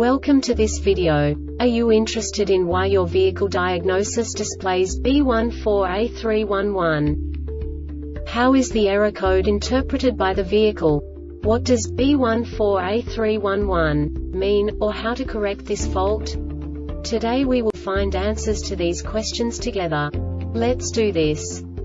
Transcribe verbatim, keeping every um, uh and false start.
Welcome to this video. Are you interested in why your vehicle diagnosis displays B one four A three dash eleven? How is the error code interpreted by the vehicle? What does B one four A three dash eleven mean, or how to correct this fault? Today we will find answers to these questions together. Let's do this.